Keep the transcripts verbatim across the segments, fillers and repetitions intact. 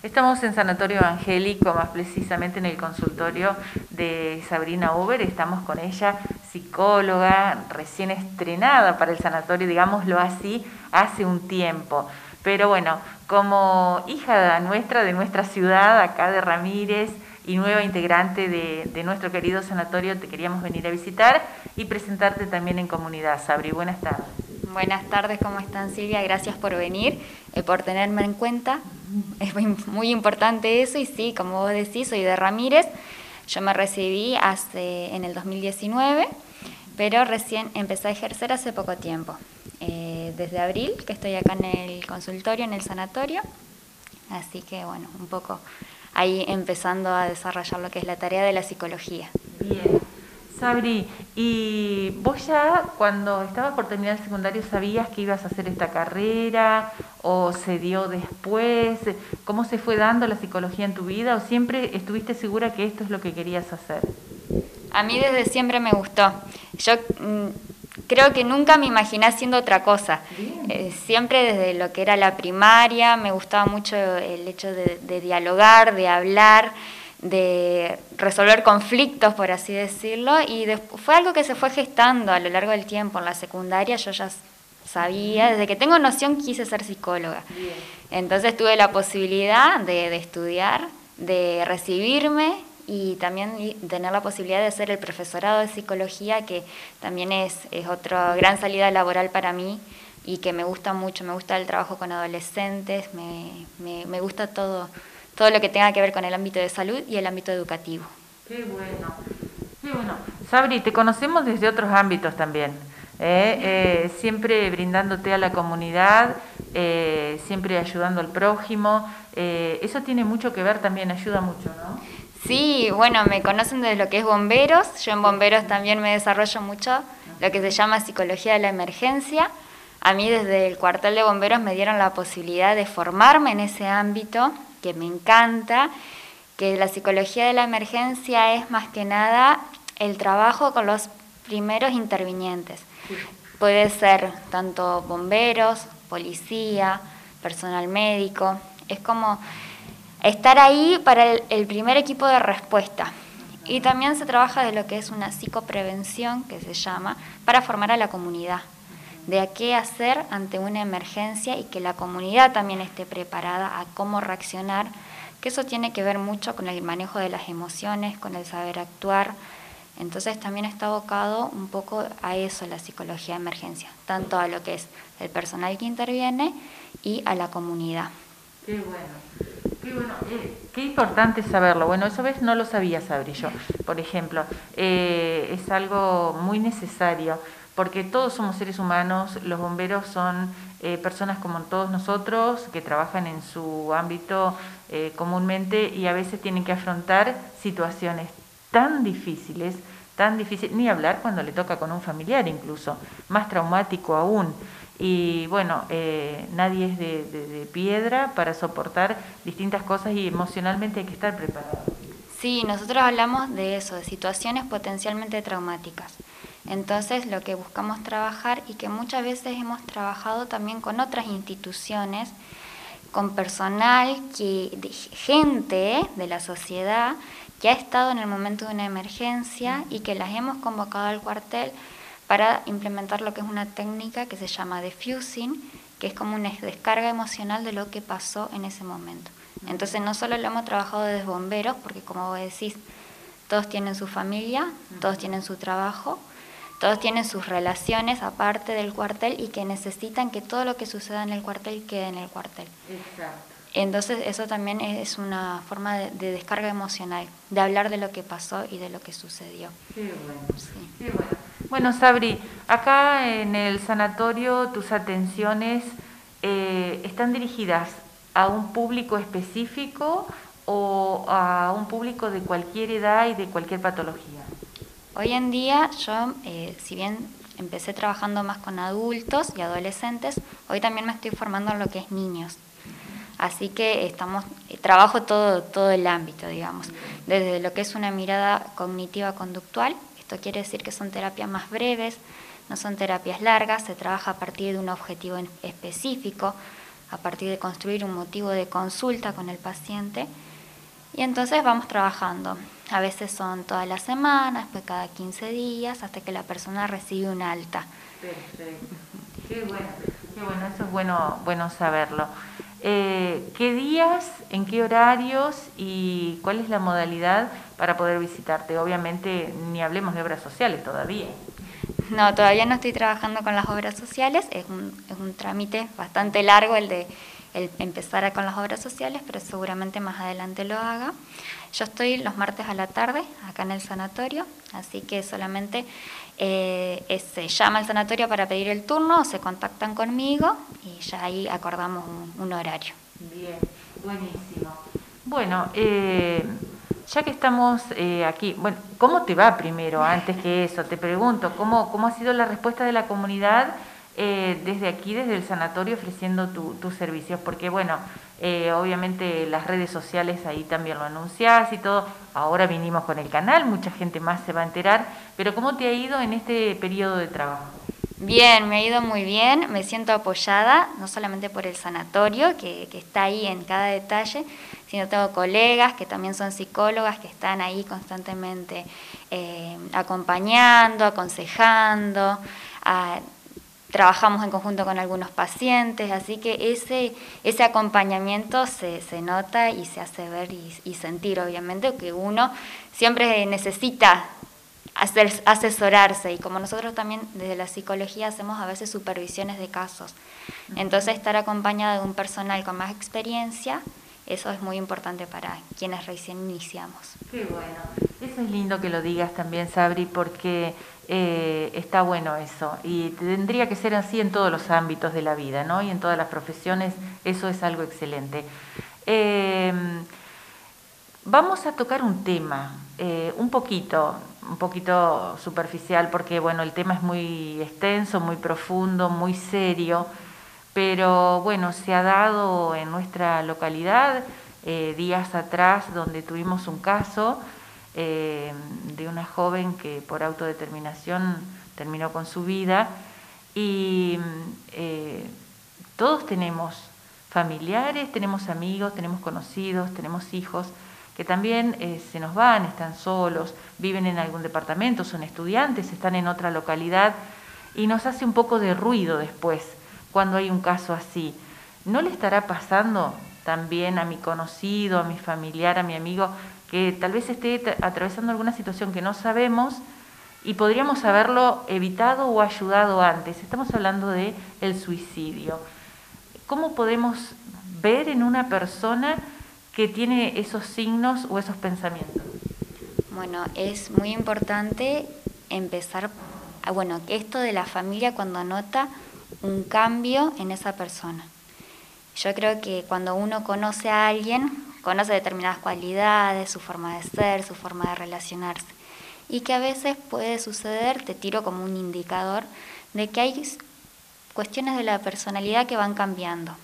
Estamos en Sanatorio Evangélico, más precisamente en el consultorio de Sabrina Huber. Estamos con ella, psicóloga, recién estrenada para el sanatorio, digámoslo así, hace un tiempo. Pero bueno, como hija nuestra, de nuestra ciudad, acá de Ramírez, y nueva integrante de, de nuestro querido sanatorio, te queríamos venir a visitar y presentarte también en comunidad. Sabri, buenas tardes. Buenas tardes, ¿cómo están, Silvia? Gracias por venir, eh, por tenerme en cuenta. Es muy, muy importante eso y sí, como vos decís, soy de Ramírez. Yo me recibí hace, en el dos mil diecinueve, pero recién empecé a ejercer hace poco tiempo. Eh, desde abril, que estoy acá en el consultorio, en el sanatorio. Así que, bueno, un poco ahí empezando a desarrollar lo que es la tarea de la psicología. Bien. Sabri, ¿y vos ya cuando estabas por terminar el secundario sabías que ibas a hacer esta carrera o se dio después? ¿Cómo se fue dando la psicología en tu vida o siempre estuviste segura que esto es lo que querías hacer? A mí desde siempre me gustó. Yo creo que nunca me imaginé haciendo otra cosa. Eh, siempre desde lo que era la primaria me gustaba mucho el hecho de, de dialogar, de hablar, de resolver conflictos, por así decirlo, y fue algo que se fue gestando a lo largo del tiempo. En la secundaria yo ya sabía, desde que tengo noción quise ser psicóloga. Bien. Entonces tuve la posibilidad de, de estudiar, de recibirme y también tener la posibilidad de hacer el profesorado de psicología, que también es, es otra gran salida laboral para mí y que me gusta mucho. Me gusta el trabajo con adolescentes, me, me, me gusta todo. todo lo que tenga que ver con el ámbito de salud y el ámbito educativo. Qué bueno, qué bueno. Sabri, te conocemos desde otros ámbitos también, eh, eh, siempre brindándote a la comunidad, eh, siempre ayudando al prójimo, eh, eso tiene mucho que ver también, ayuda mucho, ¿no? Sí, bueno, me conocen desde lo que es bomberos, yo en bomberos también me desarrollo mucho, lo que se llama psicología de la emergencia. A mí desde el cuartel de bomberos me dieron la posibilidad de formarme en ese ámbito, que me encanta, que la psicología de la emergencia es más que nada el trabajo con los primeros intervinientes. Puede ser tanto bomberos, policía, personal médico, es como estar ahí para el, el primer equipo de respuesta. Y también se trabaja de lo que es una psicoprevención, que se llama, para formar a la comunidad, de a qué hacer ante una emergencia y que la comunidad también esté preparada a cómo reaccionar, que eso tiene que ver mucho con el manejo de las emociones, con el saber actuar. Entonces también está abocado un poco a eso la psicología de emergencia, tanto a lo que es el personal que interviene y a la comunidad. Qué bueno. Qué, bueno, eh, qué importante saberlo. Bueno, eso ves, no lo sabía, Sabri, yo, por ejemplo. Eh, es algo muy necesario, porque todos somos seres humanos, los bomberos son eh, personas como todos nosotros, que trabajan en su ámbito eh, comúnmente y a veces tienen que afrontar situaciones tan difíciles, tan difíciles, ni hablar cuando le toca con un familiar incluso, más traumático aún. Y bueno, eh, nadie es de, de, de piedra para soportar distintas cosas y emocionalmente hay que estar preparado. Sí, nosotros hablamos de eso, de situaciones potencialmente traumáticas. Entonces lo que buscamos trabajar y que muchas veces hemos trabajado también con otras instituciones, con personal, que, de gente de la sociedad que ha estado en el momento de una emergencia y que las hemos convocado al cuartel para implementar lo que es una técnica que se llama defusing, que es como una descarga emocional de lo que pasó en ese momento. Entonces no solo lo hemos trabajado desde bomberos, porque como vos decís, todos tienen su familia, todos tienen su trabajo, todos tienen sus relaciones aparte del cuartel y que necesitan que todo lo que suceda en el cuartel quede en el cuartel. Exacto. Entonces eso también es una forma de, de descarga emocional, de hablar de lo que pasó y de lo que sucedió. Qué bueno. Sí. Qué bueno. Bueno, Sabri, acá en el sanatorio tus atenciones eh, están dirigidas a un público específico o a un público de cualquier edad y de cualquier patología. Hoy en día yo, eh, si bien empecé trabajando más con adultos y adolescentes, hoy también me estoy formando en lo que es niños. Así que estamos, eh, trabajo todo, todo el ámbito, digamos, desde lo que es una mirada cognitiva conductual. Esto quiere decir que son terapias más breves, no son terapias largas, se trabaja a partir de un objetivo específico. a partir de construir un motivo de consulta con el paciente. Y entonces vamos trabajando. A veces son todas las semanas, pues cada quince días, hasta que la persona recibe un alta. Perfecto. Qué bueno, qué bueno, eso es bueno, bueno saberlo. Eh, ¿Qué días, en qué horarios y cuál es la modalidad para poder visitarte? Obviamente ni hablemos de obras sociales todavía. No, todavía no estoy trabajando con las obras sociales, es un, es un trámite bastante largo el de el empezar con las obras sociales, pero seguramente más adelante lo haga. Yo estoy los martes a la tarde acá en el sanatorio, así que solamente eh, se llama al sanatorio para pedir el turno o se contactan conmigo y ya ahí acordamos un, un horario. Bien, buenísimo. Bueno, eh... ya que estamos eh, aquí, bueno, ¿cómo te va primero? Antes que eso, te pregunto, ¿cómo, cómo ha sido la respuesta de la comunidad eh, desde aquí, desde el sanatorio, ofreciendo tu, tus servicios? Porque, bueno, eh, obviamente las redes sociales ahí también lo anunciás y todo. Ahora vinimos con el canal, mucha gente más se va a enterar. Pero, ¿cómo te ha ido en este periodo de trabajo? Bien, me ha ido muy bien, me siento apoyada, no solamente por el sanatorio, que, que está ahí en cada detalle, sino tengo colegas que también son psicólogas, que están ahí constantemente eh, acompañando, aconsejando, a, trabajamos en conjunto con algunos pacientes, así que ese, ese acompañamiento se, se nota y se hace ver y, y sentir, obviamente, que uno siempre necesita asesorarse, y como nosotros también desde la psicología hacemos a veces supervisiones de casos, entonces estar acompañado de un personal con más experiencia, eso es muy importante para quienes recién iniciamos. Qué bueno, eso es lindo que lo digas también, Sabri, porque eh, está bueno eso, y tendría que ser así en todos los ámbitos de la vida, ¿no? Y en todas las profesiones, eso es algo excelente. Eh, vamos a tocar un tema, eh, un poquito... un poquito superficial porque, bueno, el tema es muy extenso, muy profundo, muy serio, pero, bueno, se ha dado en nuestra localidad eh, días atrás donde tuvimos un caso eh, de una joven que por autodeterminación terminó con su vida y eh, todos tenemos familiares, tenemos amigos, tenemos conocidos, tenemos hijos, que también eh, se nos van, están solos, viven en algún departamento, son estudiantes, están en otra localidad, y nos hace un poco de ruido después cuando hay un caso así. ¿No le estará pasando también a mi conocido, a mi familiar, a mi amigo, que tal vez esté atravesando alguna situación que no sabemos y podríamos haberlo evitado o ayudado antes? Estamos hablando de el suicidio. ¿Cómo podemos ver en una persona que tiene esos signos o esos pensamientos? Bueno, es muy importante empezar, a, bueno, esto de la familia cuando nota un cambio en esa persona. Yo creo que cuando uno conoce a alguien, conoce determinadas cualidades, su forma de ser, su forma de relacionarse, y que a veces puede suceder, te tiro como un indicador, de que hay cuestiones de la personalidad que van cambiando,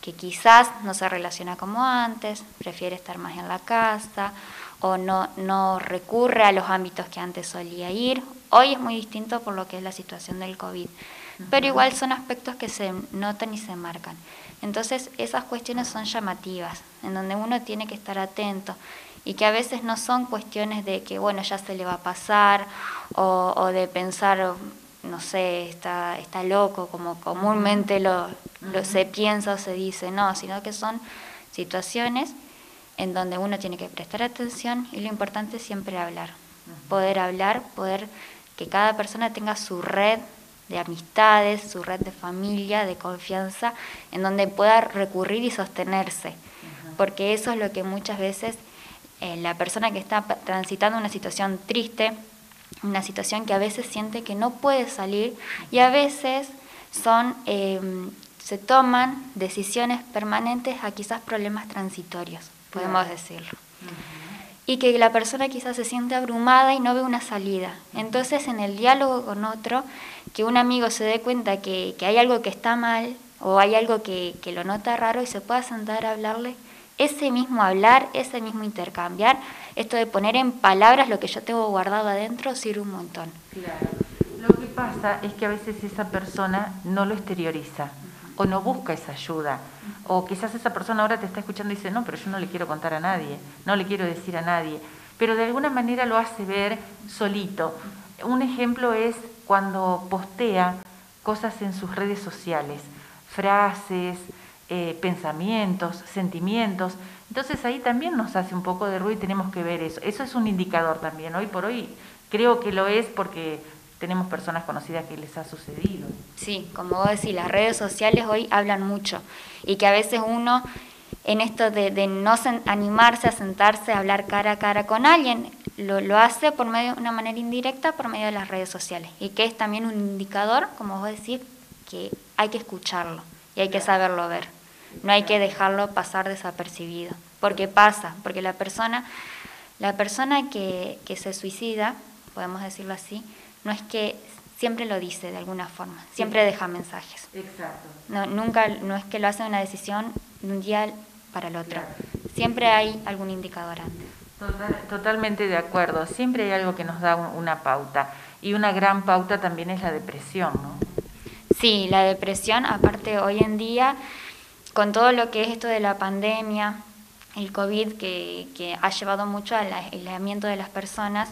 que quizás no se relaciona como antes, prefiere estar más en la casa o no, no recurre a los ámbitos que antes solía ir. Hoy es muy distinto por lo que es la situación del COVID, pero igual son aspectos que se notan y se marcan. Entonces esas cuestiones son llamativas, en donde uno tiene que estar atento y que a veces no son cuestiones de que bueno ya se le va a pasar o, o de pensar, no sé, está, está loco como comúnmente lo... Lo, se piensa o se dice, no, sino que son situaciones en donde uno tiene que prestar atención y lo importante es siempre hablar, poder hablar, poder que cada persona tenga su red de amistades, su red de familia, de confianza, en donde pueda recurrir y sostenerse, porque eso es lo que muchas veces eh, la persona que está transitando una situación triste, una situación que a veces siente que no puede salir y a veces son... Eh, se toman decisiones permanentes a quizás problemas transitorios, podemos decirlo. Uh-huh. Y que la persona quizás se siente abrumada y no ve una salida. Entonces, en el diálogo con otro, que un amigo se dé cuenta que, que hay algo que está mal o hay algo que, que lo nota raro y se pueda sentar a hablarle, ese mismo hablar, ese mismo intercambiar, esto de poner en palabras lo que yo tengo guardado adentro sirve un montón. Claro. Lo que pasa es que a veces esa persona no lo exterioriza. o no busca esa ayuda, o quizás esa persona ahora te está escuchando y dice, no, pero yo no le quiero contar a nadie, no le quiero decir a nadie, pero de alguna manera lo hace ver solito. Un ejemplo es cuando postea cosas en sus redes sociales, frases, eh, pensamientos, sentimientos. Entonces ahí también nos hace un poco de ruido y tenemos que ver eso. Eso es un indicador también. Hoy por hoy creo que lo es porque tenemos personas conocidas que les ha sucedido. Sí, como vos decís, las redes sociales hoy hablan mucho y que a veces uno en esto de, de no animarse a sentarse a hablar cara a cara con alguien, lo, lo hace por medio de una manera indirecta por medio de las redes sociales, y que es también un indicador, como vos decís, que hay que escucharlo y hay que saberlo ver, no hay que dejarlo pasar desapercibido, porque pasa, porque la persona, la persona que, que se suicida, podemos decirlo así, no es que siempre lo dice de alguna forma, siempre deja mensajes. Exacto. No, nunca, no es que lo hace una decisión de un día para el otro. Claro. Siempre hay algún indicador antes. Total, totalmente de acuerdo. Siempre hay algo que nos da un, una pauta. Y una gran pauta también es la depresión, ¿no? Sí, la depresión, aparte hoy en día, con todo lo que es esto de la pandemia, el COVID, que, que ha llevado mucho al aislamiento de las personas,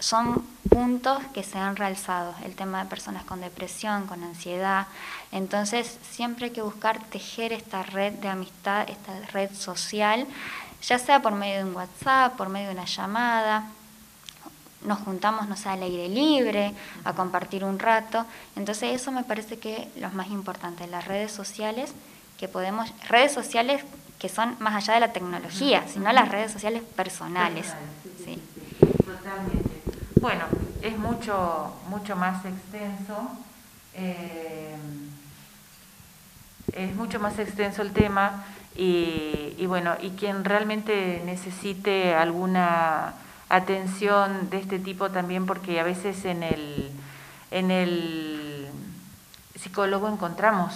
son puntos que se han realzado, el tema de personas con depresión, con ansiedad. Entonces siempre hay que buscar tejer esta red de amistad, esta red social, ya sea por medio de un WhatsApp, por medio de una llamada, nos juntamos, no sé, al aire libre, a compartir un rato. Entonces eso me parece que es lo más importante, las redes sociales que podemos, redes sociales que son más allá de la tecnología, sino las redes sociales personales. Sí. Totalmente. Bueno, es mucho, mucho más extenso, eh, es mucho más extenso el tema y, y bueno, y quien realmente necesite alguna atención de este tipo también, porque a veces en el, en el psicólogo encontramos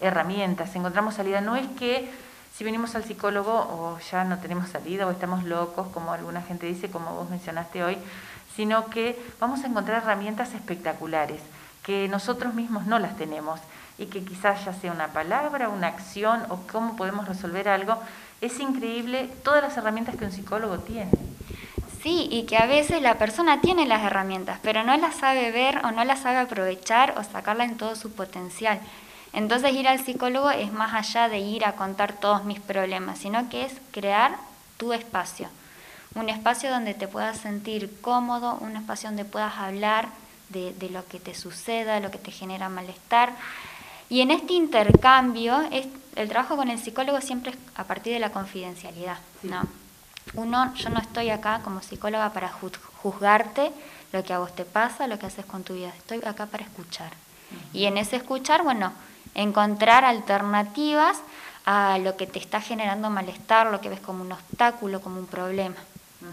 herramientas, encontramos salida. No es que si venimos al psicólogo o ya no tenemos salida o estamos locos, como alguna gente dice, como vos mencionaste hoy, sino que vamos a encontrar herramientas espectaculares que nosotros mismos no las tenemos y que quizás ya sea una palabra, una acción o cómo podemos resolver algo. Es increíble todas las herramientas que un psicólogo tiene. Sí, y que a veces la persona tiene las herramientas, pero no las sabe ver o no las sabe aprovechar o sacarla en todo su potencial. Entonces ir al psicólogo es más allá de ir a contar todos mis problemas, sino que es crear tu espacio. Un espacio donde te puedas sentir cómodo, un espacio donde puedas hablar de, de lo que te suceda, lo que te genera malestar. Y en este intercambio, es, el trabajo con el psicólogo siempre es a partir de la confidencialidad, sí, ¿no? Uno, yo no estoy acá como psicóloga para juzgarte lo que a vos te pasa, lo que haces con tu vida. Estoy acá para escuchar. Y en ese escuchar, bueno, encontrar alternativas a lo que te está generando malestar, lo que ves como un obstáculo, como un problema.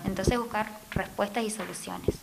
Entonces buscar respuestas y soluciones.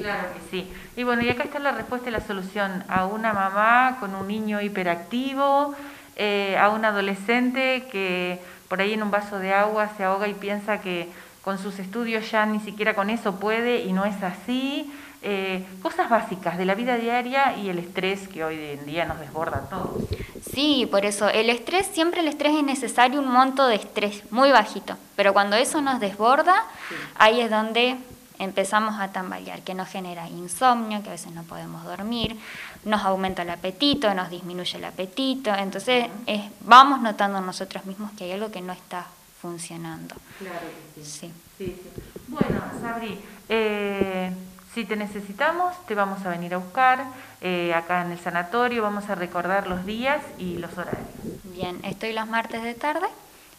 Claro que sí. Y bueno, y acá está la respuesta y la solución a una mamá con un niño hiperactivo, eh, a un adolescente que por ahí en un vaso de agua se ahoga y piensa que con sus estudios ya ni siquiera con eso puede, y no es así. Eh, cosas básicas de la vida diaria y el estrés que hoy en día nos desborda a todos. Sí, por eso, el estrés, siempre el estrés es necesario, un monto de estrés muy bajito, pero cuando eso nos desborda, sí, ahí es donde empezamos a tambalear, que nos genera insomnio, que a veces no podemos dormir, nos aumenta el apetito, nos disminuye el apetito, entonces es, vamos notando nosotros mismos que hay algo que no está funcionando. Claro que sí. Sí. Sí, sí. Bueno, Sabri, eh... si te necesitamos, te vamos a venir a buscar eh, acá en el sanatorio, vamos a recordar los días y los horarios. Bien, estoy los martes de tarde,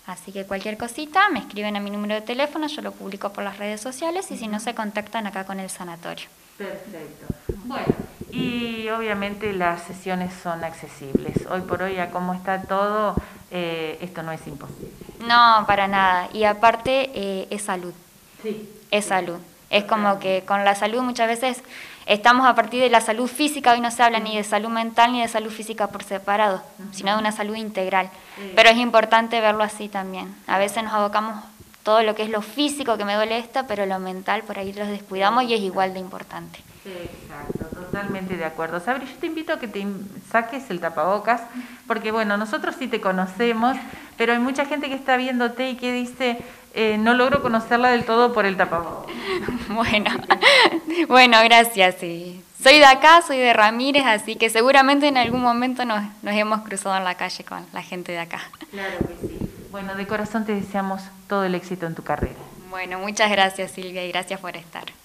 así que cualquier cosita me escriben a mi número de teléfono, yo lo publico por las redes sociales y si no se contactan acá con el sanatorio. Perfecto. Bueno, y obviamente las sesiones son accesibles. Hoy por hoy, a cómo está todo, eh, esto no es imposible. No, para nada. Y aparte, eh, es salud. Sí. Es salud. Es como que con la salud muchas veces estamos a partir de la salud física, hoy no se habla ni de salud mental ni de salud física por separado, sino de una salud integral. Pero es importante verlo así también. A veces nos abocamos todo lo que es lo físico, que me duele esto, pero lo mental por ahí los descuidamos y es igual de importante. Exacto. totalmente de acuerdo. Sabri, yo te invito a que te saques el tapabocas, porque bueno, nosotros sí te conocemos, pero hay mucha gente que está viéndote y que dice, eh, no logro conocerla del todo por el tapabocas. Bueno, bueno, gracias. Sí. Soy de acá, soy de Ramírez, así que seguramente en algún momento nos, nos hemos cruzado en la calle con la gente de acá. Claro que sí. Bueno, de corazón te deseamos todo el éxito en tu carrera. Bueno, muchas gracias, Silvia, y gracias por estar.